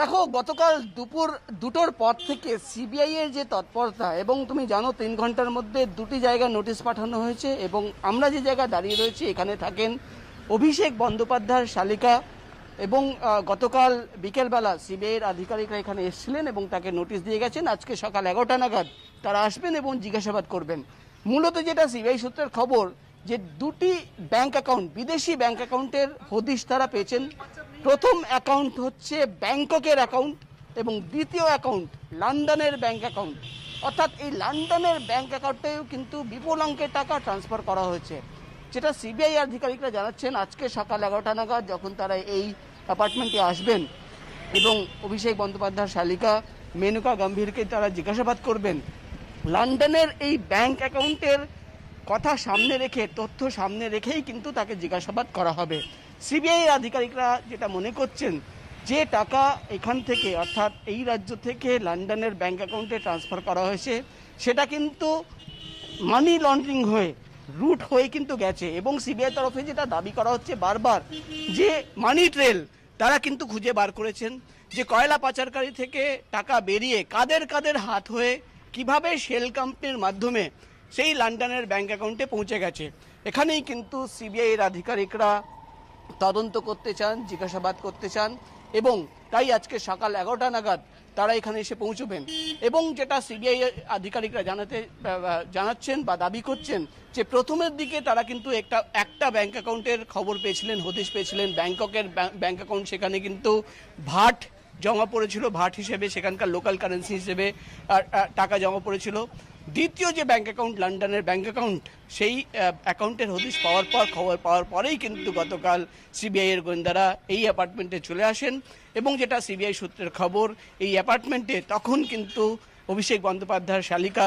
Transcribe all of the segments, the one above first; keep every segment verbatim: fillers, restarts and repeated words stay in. দেখো গতকাল দুপুর দুটোর পর থেকে সিবিআই এর যে তৎপরতা এবং তুমি জানো তিন ঘন্টার মধ্যে দুটি জায়গা নোটিশ পাঠানো হয়েছে এবং আমরা যে জায়গা দাঁড়িয়ে রয়েছি এখানে থাকেন অভিষেক বন্দ্যোপাধ্যায়ের শালিকা এবং গতকাল বিকেলবেলা সিবিআই এর আধিকারিকরা এখানে এসেছিলেন এবং তাকে নোটিশ দিয়ে গেছেন আজকে সকাল এগারোটা নাগাদ তারা আসবেন এবং জিজ্ঞাসাবাদ করবেন। মূলত যেটা সিবিআই সূত্রের খবর যে দুটি ব্যাংক অ্যাকাউন্ট বিদেশি ব্যাংক অ্যাকাউন্টের হদিশ তারা পেয়েছেন। প্রথম অ্যাকাউন্ট হচ্ছে ব্যাংককের অ্যাকাউন্ট এবং দ্বিতীয় অ্যাকাউন্ট লন্ডনের ব্যাংক অ্যাকাউন্ট, অর্থাৎ এই লন্ডনের ব্যাংক অ্যাকাউন্টেও কিন্তু বিপুল অঙ্কের টাকা ট্রান্সফার করা হয়েছে। যেটা সিবিআই আধিকারিকরা জানাচ্ছেন আজকে সকাল এগারোটা নাগাদ যখন তারা এই অ্যাপার্টমেন্টে আসবেন এবং অভিষেক বন্দ্যোপাধ্যায়ের শালিকা মেনকা গম্ভীরকে তারা জিজ্ঞাসাবাদ করবেন। লন্ডনের এই ব্যাংক অ্যাকাউন্টের কথা সামনে রেখে তথ্য সামনে রেখেই কিন্তু তাকে জিজ্ঞাসাবাদ করা হবে। সিবিআই আধিকারিকরা যেটা মনে করছেন যে টাকা এখান থেকে অর্থাৎ এই রাজ্য থেকে লন্ডনের ব্যাংক অ্যাকাউন্টে ট্রান্সফার করা হয়েছে সেটা কিন্তু মানি লন্ডারিং হয়ে রুট হয়ে কিন্তু গেছে এবং সিবিআই তরফে যেটা দাবি করা হচ্ছে বারবার যে মানি ট্রেল তারা কিন্তু খুঁজে বার করেছেন যে কয়লা পাচারকারী থেকে টাকা বেরিয়ে কাদের কাদের হাত হয়ে কিভাবে শেল কোম্পানির মাধ্যমে সেই লন্ডনের ব্যাংক অ্যাকাউন্টে পৌঁছে গেছে। এখানেই কিন্তু সিবিআই এর আধিকারিকরা তদন্ত করতে চান, জিজ্ঞাসাবাদ করতে চান এবং তাই আজকে সকাল এগারোটা নাগাদ তারা এখানে এসে পৌঁছবেন এবং যেটা সিবিআই আধিকারিকরা জানাতে জানাচ্ছেন বা দাবি করছেন যে প্রথমের দিকে তারা কিন্তু একটা একটা ব্যাংক অ্যাকাউন্টের খবর পেয়েছিলেন, হদিশ পেয়েছিলেন। ব্যাংককের ব্যাংক অ্যাকাউন্ট সেখানে কিন্তু ভাট জমা পড়েছিল, ভাট হিসেবে সেখানকার লোকাল কারেন্সি হিসেবে টাকা জমা পড়েছিল। দ্বিতীয় যে ব্যাংক অ্যাকাউন্ট লন্ডনের ব্যাংক অ্যাকাউন্ট সেই অ্যাকাউন্টের হদিশ পাওয়ার পর খবর পাওয়ার পরেই কিন্তু গতকাল সিবিআইয়ের গোয়েন্দারা এই অ্যাপার্টমেন্টে চলে আসেন এবং যেটা সিবিআই সূত্রের খবর এই অ্যাপার্টমেন্টে তখন কিন্তু অভিষেক বন্দ্যোপাধ্যায়ের শালিকা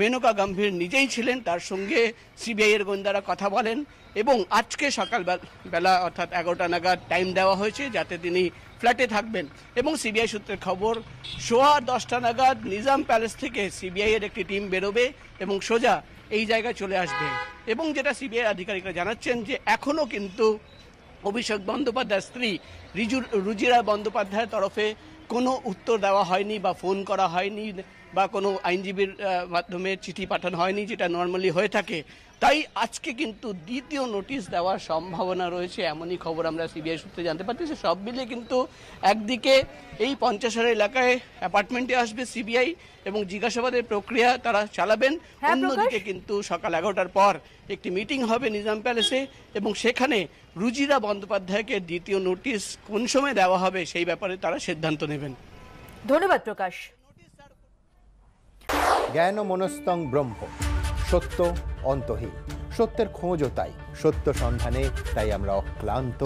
মেনকা গম্ভীর নিজেই ছিলেন, তার সঙ্গে সিবিআইয়ের গোয়েন্দারা কথা বলেন এবং আজকে সকালবেলা অর্থাৎ এগারোটা নাগাদ টাইম দেওয়া হয়েছে যাতে তিনি ফ্ল্যাটে থাকবেন এবং সিবিআই সূত্রের খবর সোয়া দশটা নাগাদ নিজাম প্যালেস থেকে সিবিআইয়ের একটি টিম বেরোবে এবং সোজা এই জায়গায় চলে আসবে এবং যেটা সিবিআই আধিকারিকরা জানাচ্ছেন যে এখনও কিন্তু অভিষেক বন্দ্যোপাধ্যায়ের স্ত্রী রুজিরা বন্দ্যোপাধ্যায়ের তরফে কোনো উত্তর দেওয়া হয়নি বা ফোন করা হয়নি বা কোনো আইনজীবীর মাধ্যমে চিঠি পাঠানো হয়নি যেটা নর্মালি হয়ে থাকে। তাই আজকে কিন্তু দ্বিতীয় নোটিশ দেওয়ার সম্ভাবনা রয়েছে এমনই খবর আমরা সিবিআই সূত্রে জানতে পারতেছি। সব মিলিয়ে কিন্তু একদিকে এই পঞ্চাশার এলাকায় অ্যাপার্টমেন্টে আসবে সিবিআই এবং জিজ্ঞাসাবাদের প্রক্রিয়া তারা চালাবেন, অন্যদিকে কিন্তু সকাল এগারোটার পর একটি মিটিং হবে নিজাম প্যালেসে এবং সেখানে রুজিরা বন্দ্যোপাধ্যায়কে দ্বিতীয় নোটিশ কোন সময় দেওয়া হবে সেই ব্যাপারে তারা সিদ্ধান্ত নেবেন। ধন্যবাদ প্রকাশ। জ্ঞান মনস্তং ব্রহ্ম, সত্য অন্তহীন, সত্যের খোঁজও তাই, সত্য সন্ধানে তাই আমরা অক্লান্ত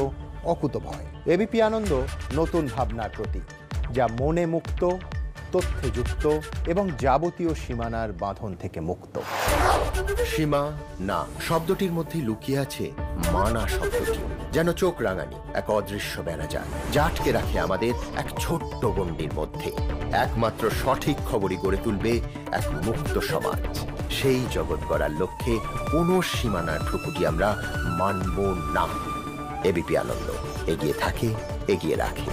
অকুতভয়। এবিপি আনন্দ নতুন ভাবনার প্রতীক, যা মনে মুক্ত, তথ্যে যুক্ত এবং যাবতীয় সীমানার বাঁধন থেকে মুক্ত। সীমা না শব্দটির মধ্যে লুকিয়ে আছে মানা শব্দটি, যেন চোখ রাঙানি এক অদৃশ্য ব্যানাজাল যা আটকে রাখে আমাদের এক ছোট্ট গণ্ডির মধ্যে। একমাত্র সঠিক খবরই গড়ে তুলবে এক মুক্ত সমাজ। সেই জগৎ গড়ার লক্ষ্যে কোনো সীমানার ঠুকুটি আমরা মানব না। এবিপি আনন্দ এগিয়ে থাকে, এগিয়ে রাখে।